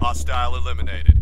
Hostile eliminated.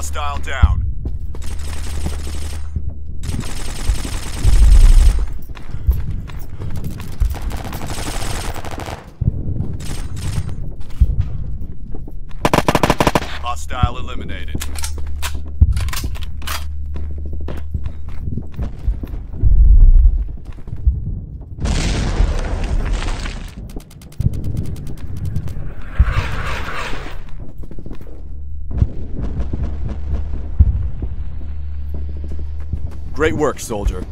Hostile down. Hostile eliminated. Great work, soldier.